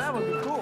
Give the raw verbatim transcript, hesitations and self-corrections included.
that would be cool.